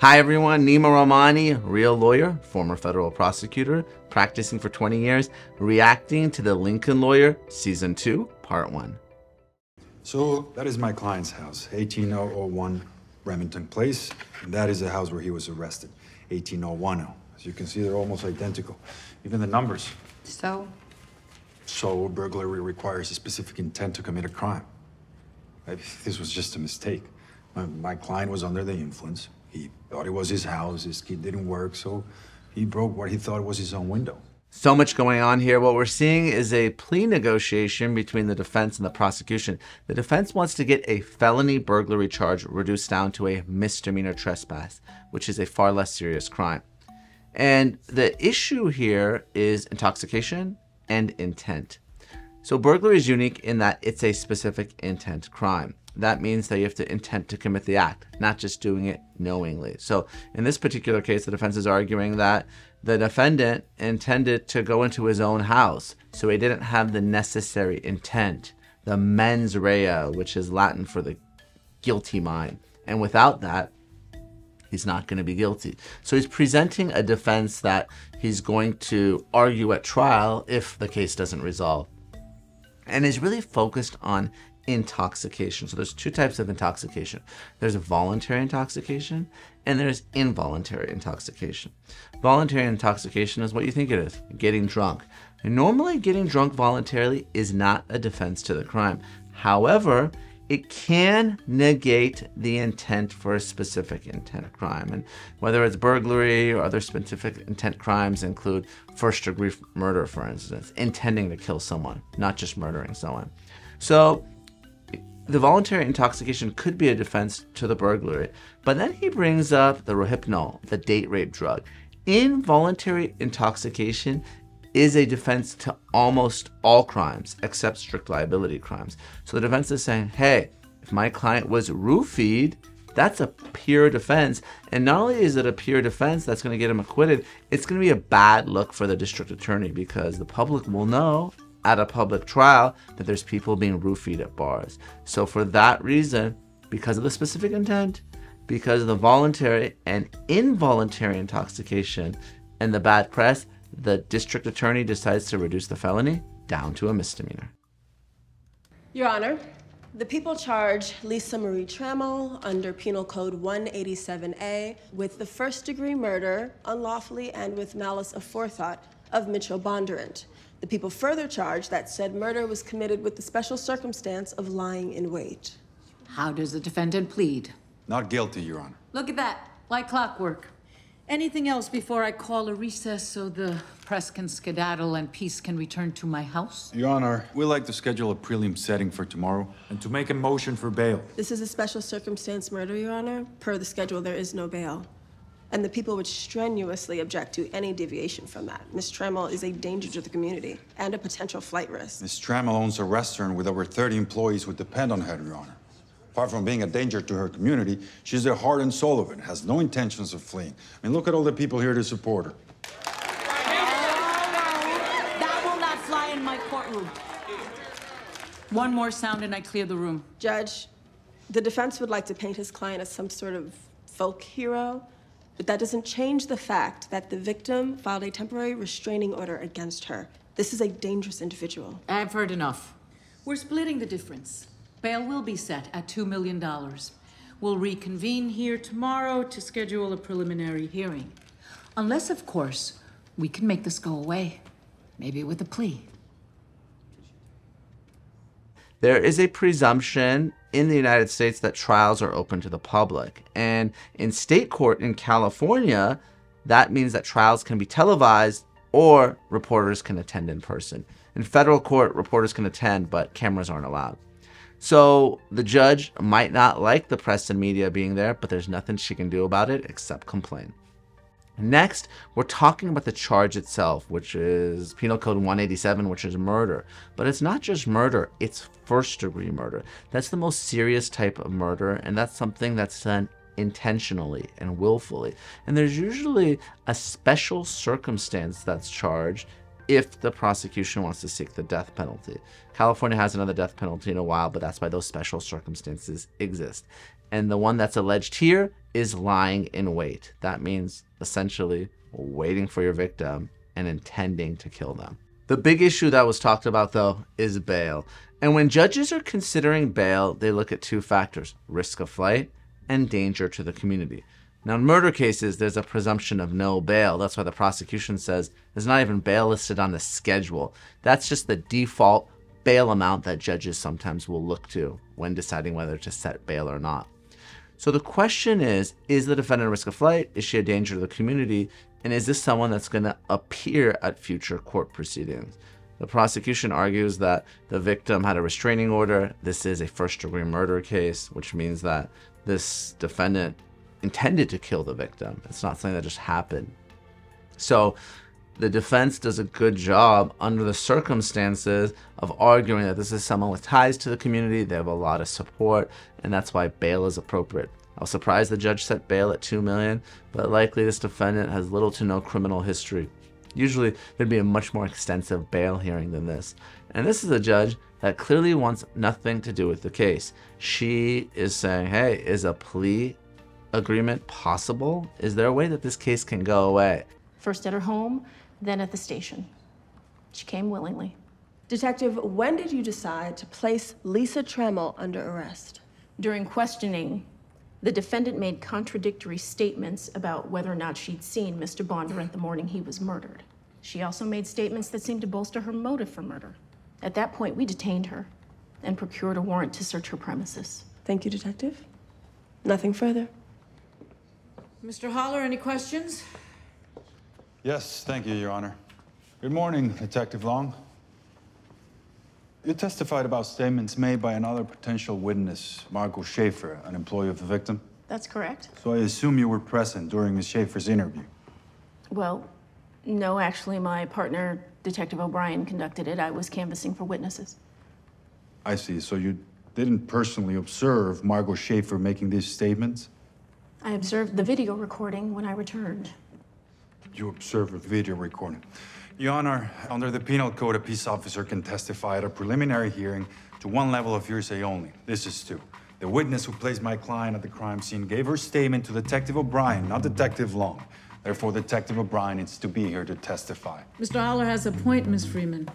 Hi everyone, Neama Rahmani, real lawyer, former federal prosecutor, practicing for 20 years, reacting to the Lincoln Lawyer, Season 2, Part 1. So that is my client's house, 18001 Remington Place. And that is the house where he was arrested, 18010. As you can see, they're almost identical, even the numbers. So? So burglary requires a specific intent to commit a crime. This was just a mistake. My client was under the influence. He thought it was his house, his key didn't work, so he broke what he thought was his own window. So much going on here. What we're seeing is a plea negotiation between the defense and the prosecution. The defense wants to get a felony burglary charge reduced down to a misdemeanor trespass, which is a far less serious crime. And the issue here is intoxication and intent. So burglary is unique in that it's a specific intent crime. That means that you have to intent to commit the act, not just doing it knowingly. So in this particular case, the defense is arguing that the defendant intended to go into his own house, so he didn't have the necessary intent, the mens rea, which is Latin for the guilty mind. And without that, he's not going to be guilty. So he's presenting a defense that he's going to argue at trial if the case doesn't resolve. And is really focused on intoxication. So there's two types of intoxication. There's voluntary intoxication and there's involuntary intoxication. Voluntary intoxication is what you think it is, getting drunk. And normally getting drunk voluntarily is not a defense to the crime. However, it can negate the intent for a specific intent crime. And whether it's burglary or other specific intent crimes include first-degree murder, for instance, intending to kill someone, not just murdering someone. So the voluntary intoxication could be a defense to the burglary. But then he brings up the Rohypnol, the date rape drug. Involuntary intoxication is a defense to almost all crimes except strict liability crimes. So the defense is saying, hey, if my client was roofied, that's a pure defense. And not only is it a pure defense that's going to get him acquitted, it's going to be a bad look for the district attorney because the public will know at a public trial that there's people being roofied at bars. So for that reason, because of the specific intent, because of the voluntary and involuntary intoxication and the bad press, the district attorney decides to reduce the felony down to a misdemeanor. Your Honor, the people charge Lisa Marie Trammell under Penal Code 187A with the first-degree murder, unlawfully and with malice aforethought, of Mitchell Bondurant. The people further charge that said murder was committed with the special circumstance of lying in wait. How does the defendant plead? Not guilty, Your Honor. Look at that, like clockwork. Anything else before I call a recess so the press can skedaddle and peace can return to my house? Your Honor, we'd like to schedule a prelim setting for tomorrow and to make a motion for bail. This is a special circumstance murder, Your Honor. Per the schedule, there is no bail. And the people would strenuously object to any deviation from that. Ms. Trammell is a danger to the community and a potential flight risk. Ms. Trammell owns a restaurant with over 30 employees who depend on her, Your Honor. Apart from being a danger to her community, she's the heart and soul of it, has no intentions of fleeing. I mean, look at all the people here to support her. That will not fly in my courtroom. One more sound and I clear the room. Judge, the defense would like to paint his client as some sort of folk hero, but that doesn't change the fact that the victim filed a temporary restraining order against her. This is a dangerous individual. I've heard enough. We're splitting the difference. Bail will be set at $2 million. We'll reconvene here tomorrow to schedule a preliminary hearing. Unless, of course, we can make this go away. Maybe with a plea. There is a presumption in the United States that trials are open to the public. And in state court in California, that means that trials can be televised or reporters can attend in person. In federal court, reporters can attend, but cameras aren't allowed. So the judge might not like the press and media being there, but there's nothing she can do about it except complain. Next, we're talking about the charge itself, which is Penal Code 187, which is murder. But it's not just murder, it's first-degree murder. That's the most serious type of murder, and that's something that's done intentionally and willfully. And there's usually a special circumstance that's charged if the prosecution wants to seek the death penalty. California hasn't had the death penalty in a while, but that's why those special circumstances exist. And the one that's alleged here is lying in wait. That means essentially waiting for your victim and intending to kill them. The big issue that was talked about, though, is bail. And when judges are considering bail, they look at two factors: risk of flight and danger to the community. Now, in murder cases, there's a presumption of no bail. That's why the prosecution says there's not even bail listed on the schedule. That's just the default bail amount that judges sometimes will look to when deciding whether to set bail or not. So the question is the defendant at risk of flight? Is she a danger to the community? And is this someone that's going to appear at future court proceedings? The prosecution argues that the victim had a restraining order. This is a first-degree murder case, which means that this defendant intended to kill the victim. It's not something that just happened. So the defense does a good job under the circumstances of arguing that this is someone with ties to the community. They have a lot of support, and that's why bail is appropriate. I was surprised the judge set bail at $2 million, but likely this defendant has little to no criminal history. Usually there'd be a much more extensive bail hearing than this. And this is a judge that clearly wants nothing to do with the case. She is saying, hey, is a plea agreement possible? Is there a way that this case can go away? First at her home, then at the station. She came willingly. Detective, when did you decide to place Lisa Trammell under arrest? During questioning, the defendant made contradictory statements about whether or not she'd seen Mr. Bondurant the morning he was murdered. She also made statements that seemed to bolster her motive for murder. At that point, we detained her and procured a warrant to search her premises. Thank you, Detective. Nothing further. Mr. Holler, any questions? Yes, thank you, Your Honor. Good morning, Detective Long. You testified about statements made by another potential witness, Margot Schaefer, an employee of the victim? That's correct. So I assume you were present during Ms. Schaefer's interview? Well, no, actually, my partner, Detective O'Brien, conducted it. I was canvassing for witnesses. I see. So you didn't personally observe Margot Schaefer making these statements? I observed the video recording when I returned. You observed the video recording. Your Honor, under the Penal Code, a peace officer can testify at a preliminary hearing to one level of hearsay only. This is two. The witness who placed my client at the crime scene gave her statement to Detective O'Brien, not Detective Long. Therefore, Detective O'Brien needs to be here to testify. Mr. Holler has a point, Ms. Freeman.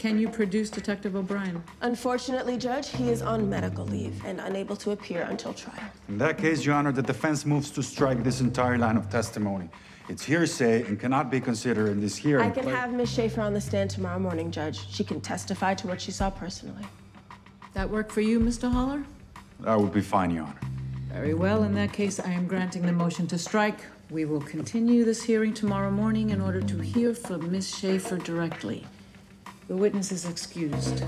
Can you produce Detective O'Brien? Unfortunately, Judge, he is on medical leave and unable to appear until trial. In that case, Your Honor, the defense moves to strike this entire line of testimony. It's hearsay and cannot be considered in this hearing. I can have Ms. Schaefer on the stand tomorrow morning, Judge. She can testify to what she saw personally. That work for you, Mr. Holler? That would be fine, Your Honor. Very well. In that case, I am granting the motion to strike. We will continue this hearing tomorrow morning in order to hear from Ms. Schaefer directly. The witness is excused.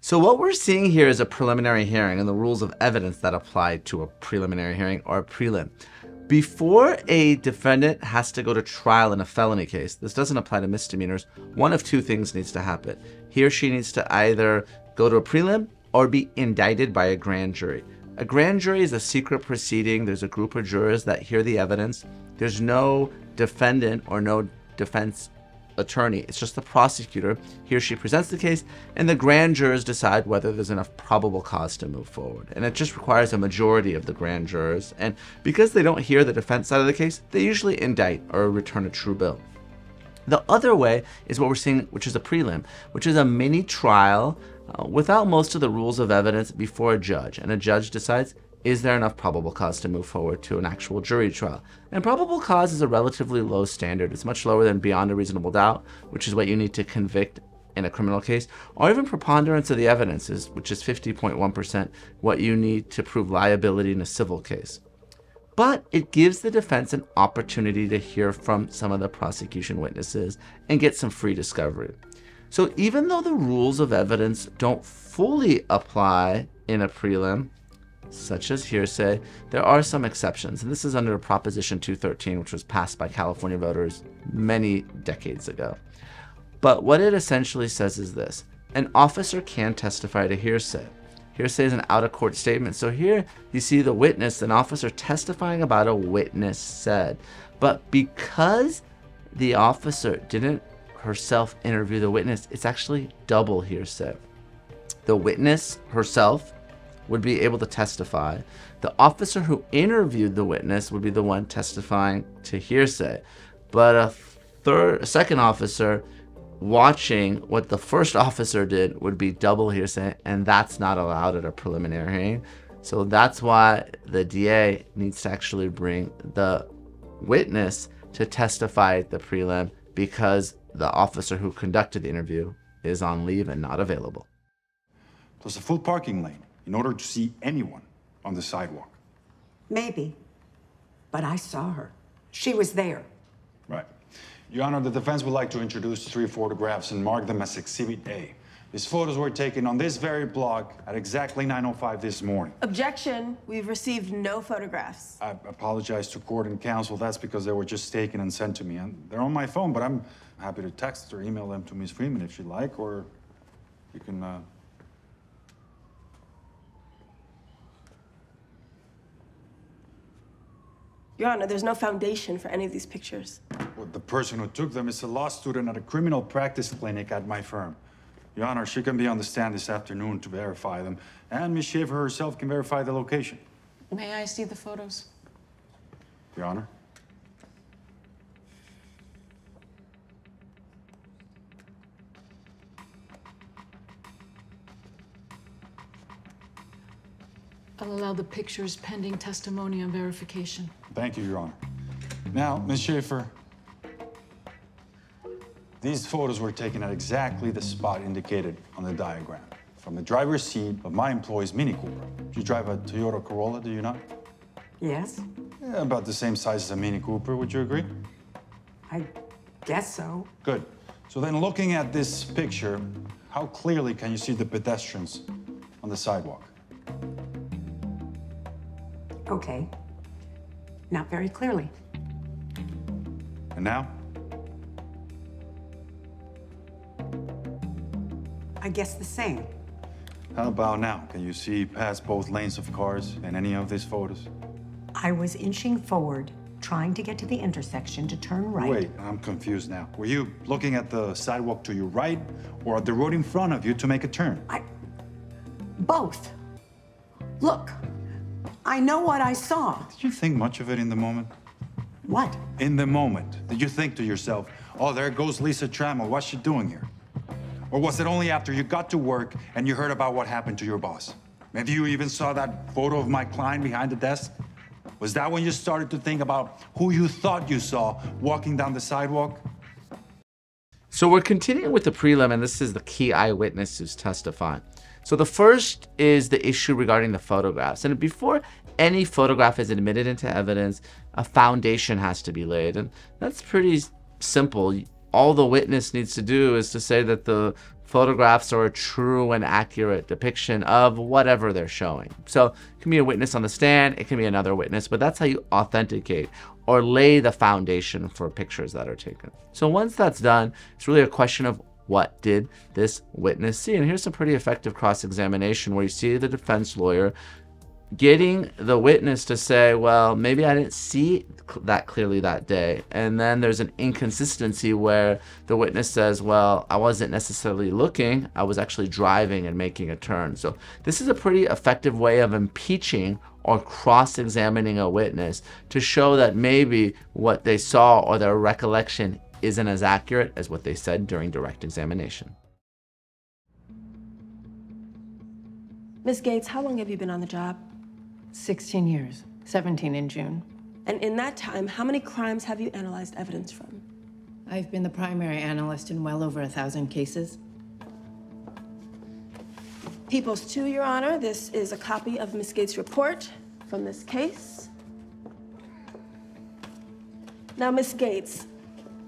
So what we're seeing here is a preliminary hearing and the rules of evidence that apply to a preliminary hearing or a prelim. Before a defendant has to go to trial in a felony case, this doesn't apply to misdemeanors, one of two things needs to happen. He or she needs to either go to a prelim or be indicted by a grand jury. A grand jury is a secret proceeding. There's a group of jurors that hear the evidence. There's no defendant or no defense attorney. It's just the prosecutor. He or she presents the case, and the grand jurors decide whether there's enough probable cause to move forward. And it just requires a majority of the grand jurors. And because they don't hear the defense side of the case, they usually indict or return a true bill. The other way is what we're seeing, which is a prelim, which is a mini trial without most of the rules of evidence before a judge. And a judge decides, is there enough probable cause to move forward to an actual jury trial? And probable cause is a relatively low standard. It's much lower than beyond a reasonable doubt, which is what you need to convict in a criminal case, or even preponderance of the evidence, which is 50.1%, what you need to prove liability in a civil case. But it gives the defense an opportunity to hear from some of the prosecution witnesses and get some free discovery. So even though the rules of evidence don't fully apply in a prelim, such as hearsay, there are some exceptions, and this is under Proposition 213, which was passed by California voters many decades ago. But what it essentially says is this: an officer can testify to hearsay. Hearsay is an out-of-court statement. So here you see the witness, an officer testifying about a witness said. But because the officer didn't herself interview the witness, it's actually double hearsay. The witness herself would be able to testify. The officer who interviewed the witness would be the one testifying to hearsay. But a second officer watching what the first officer did would be double hearsay, and that's not allowed at a preliminary hearing. So that's why the DA needs to actually bring the witness to testify at the prelim, because the officer who conducted the interview is on leave and not available. Plus a full parking lane in order to see anyone on the sidewalk. Maybe, but I saw her. She was there. Right. Your Honor, the defense would like to introduce 3 photographs and mark them as Exhibit A. These photos were taken on this very block at exactly 9:05 this morning. Objection. We've received no photographs. I apologize to court and counsel. That's because they were just taken and sent to me. And they're on my phone, but I'm happy to text or email them to Ms. Freeman if you like, or you can... Your Honor, there's no foundation for any of these pictures. Well, the person who took them is a law student at a criminal practice clinic at my firm. Your Honor, she can be on the stand this afternoon to verify them, and Ms. Schaefer herself can verify the location. May I see the photos? Your Honor. I'll allow the pictures pending testimony and verification. Thank you, Your Honor. Now, Ms. Schaefer, these photos were taken at exactly the spot indicated on the diagram, from the driver's seat of my employee's Mini Cooper. You drive a Toyota Corolla, do you not? Yes. Yeah, about the same size as a Mini Cooper, would you agree? I guess so. Good. So then, looking at this picture, how clearly can you see the pedestrians on the sidewalk? Okay. Not very clearly. And now? I guess the same. How about now? Can you see past both lanes of cars in any of these photos? I was inching forward, trying to get to the intersection to turn right. Wait, I'm confused now. Were you looking at the sidewalk to your right or at the road in front of you to make a turn? Both. Look. I know what I saw. Did you think much of it in the moment? What? In the moment, did you think to yourself, oh, there goes Lisa Trammell, what's she doing here? Or was it only after you got to work and you heard about what happened to your boss? Maybe you even saw that photo of my client behind the desk? Was that when you started to think about who you thought you saw walking down the sidewalk? So we're continuing with the prelim, and this is the key eyewitness who's testifying. So the first is the issue regarding the photographs. And before any photograph is admitted into evidence, a foundation has to be laid. And that's pretty simple. All the witness needs to do is to say that the photographs are a true and accurate depiction of whatever they're showing. So it can be a witness on the stand, it can be another witness, but that's how you authenticate or lay the foundation for pictures that are taken. So once that's done, it's really a question of what did this witness see? And here's some pretty effective cross-examination where you see the defense lawyer getting the witness to say, well, maybe I didn't see that clearly that day. And then there's an inconsistency where the witness says, well, I wasn't necessarily looking, I was actually driving and making a turn. So this is a pretty effective way of impeaching or cross-examining a witness to show that maybe what they saw or their recollection isn't as accurate as what they said during direct examination. Ms. Gates, how long have you been on the job? 16 years, 17 in June. And in that time, how many crimes have you analyzed evidence from? I've been the primary analyst in well over 1,000 cases. Peoples 2, Your Honor, this is a copy of Ms. Gates' report from this case. Now, Ms. Gates,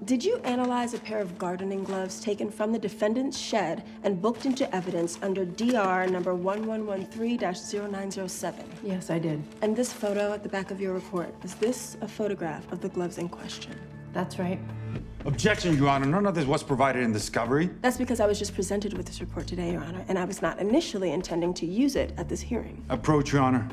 did you analyze a pair of gardening gloves taken from the defendant's shed and booked into evidence under DR number 1113-0907? Yes, I did. And this photo at the back of your report, is this a photograph of the gloves in question? That's right. Objection, Your Honor. None of this was provided in discovery. That's because I was just presented with this report today, Your Honor, and I was not initially intending to use it at this hearing. Approach, Your Honor.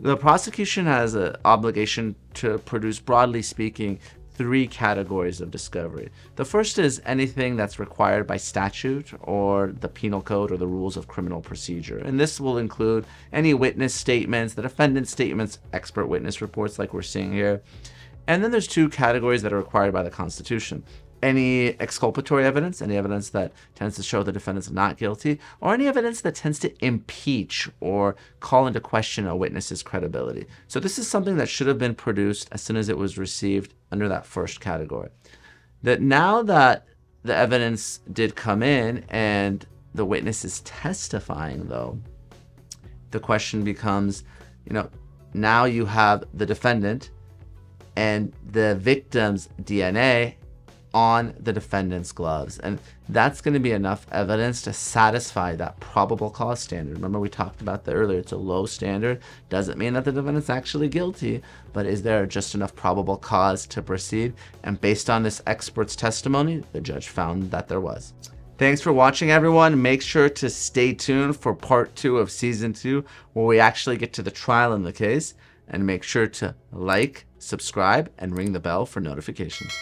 The prosecution has an obligation to produce, broadly speaking, three categories of discovery. The first is anything that's required by statute or the penal code or the rules of criminal procedure. And this will include any witness statements, the defendant's statements, expert witness reports like we're seeing here. And then there's two categories that are required by the Constitution. Any exculpatory evidence, any evidence that tends to show the defendant's not guilty, or any evidence that tends to impeach or call into question a witness's credibility. So this is something that should have been produced as soon as it was received under that first category. That now that the evidence did come in and the witness is testifying, though, the question becomes, you know, now you have the defendant and the victim's DNA on the defendant's gloves, and that's going to be enough evidence to satisfy that probable cause standard. Remember, we talked about that earlier. It's a low standard. Doesn't mean that the defendant's actually guilty, but is there just enough probable cause to proceed? And based on this expert's testimony, the judge found that there was. Thanks for watching, everyone. Make sure to stay tuned for part 2 of season 2, where we actually get to the trial in the case, and make sure to like, subscribe, and ring the bell for notifications.